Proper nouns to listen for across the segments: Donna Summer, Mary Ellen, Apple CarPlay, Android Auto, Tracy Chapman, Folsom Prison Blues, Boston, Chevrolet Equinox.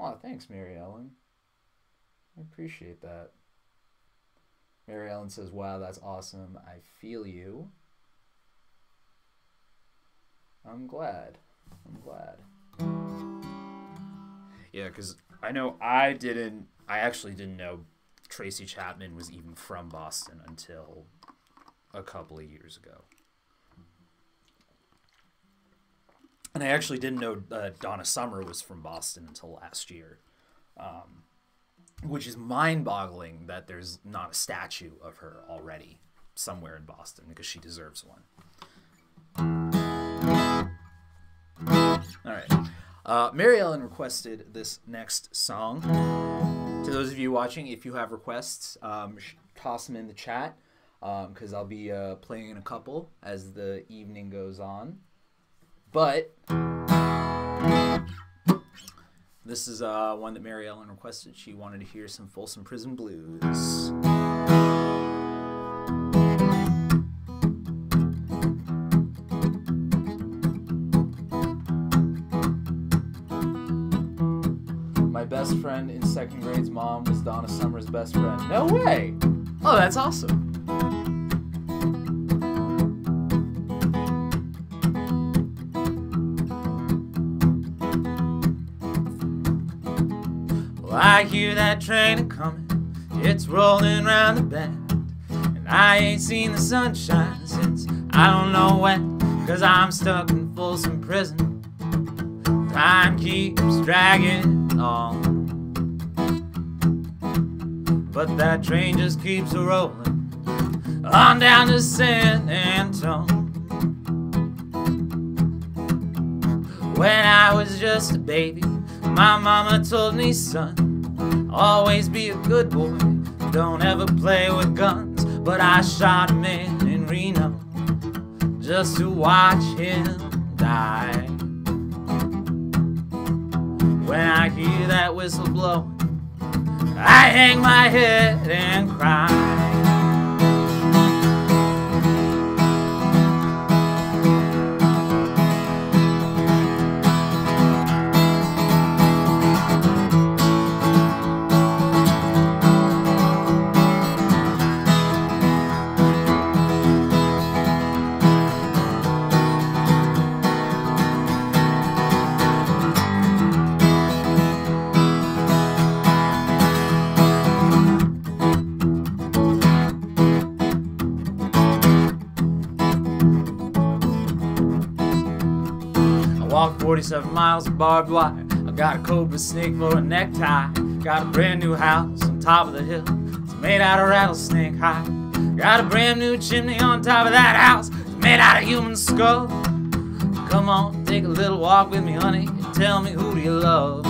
Aw, thanks, Mary Ellen. I appreciate that. Mary Ellen says, wow, that's awesome. I feel you. I'm glad. I'm glad. Yeah, because I know I actually didn't know Tracy Chapman was even from Boston until a couple of years ago. And I actually didn't know Donna Summer was from Boston until last year, which is mind-boggling that there's not a statue of her already somewhere in Boston, because she deserves one. All right. Mary Ellen requested this next song. To those of you watching, if you have requests, toss them in the chat, because I'll be playing in a couple as the evening goes on. But this is one that Mary Ellen requested. She wanted to hear some Folsom Prison Blues. Best friend in second grade's mom was Donna Summer's best friend. No way! Oh, that's awesome. Well, I hear that train a-comin', it's rolling round the bend, and I ain't seen the sunshine since I don't know when, 'cause I'm stuck in Folsom Prison. Time keeps dragging on, but that train just keeps rolling on down to San Antone. When I was just a baby, my mama told me, son, always be a good boy, don't ever play with guns. But I shot a man in Reno just to watch him die. When I hear that whistle blow, I hang my head and cry. Walked 47 miles of barbed wire. I got a cobra snake for a necktie. Got a brand new house on top of the hill. It's made out of rattlesnake hide. Got a brand new chimney on top of that house. It's made out of human skull. Come on, take a little walk with me, honey, and tell me, who do you love?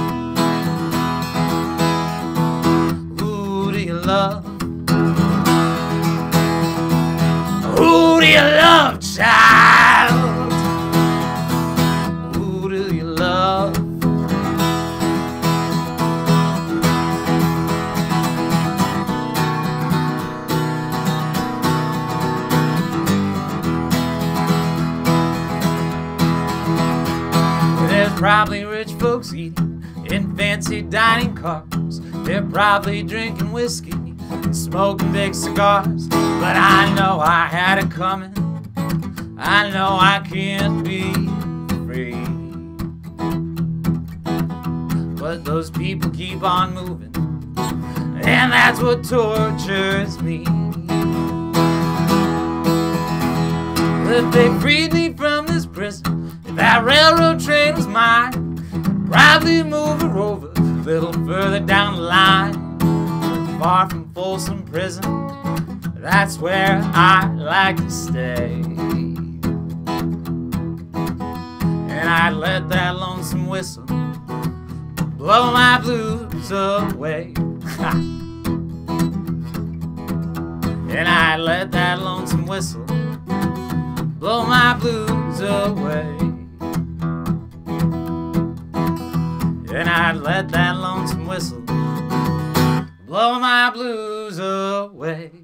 Who do you love? Who do you love, child? Probably rich folks eating in fancy dining cars. They're probably drinking whiskey and smoking big cigars. But I know I had it coming. I know I can't be free. But those people keep on moving, and that's what tortures me. If they freed me from this prison, if that railroad train was mine, I'd probably move her over a little further down the line. Far from Folsom Prison, that's where I like to stay. And I'd let that lonesome whistle blow my blues away. And I'd let that lonesome whistle blow my blues away. And I'd let that lonesome whistle blow my blues away.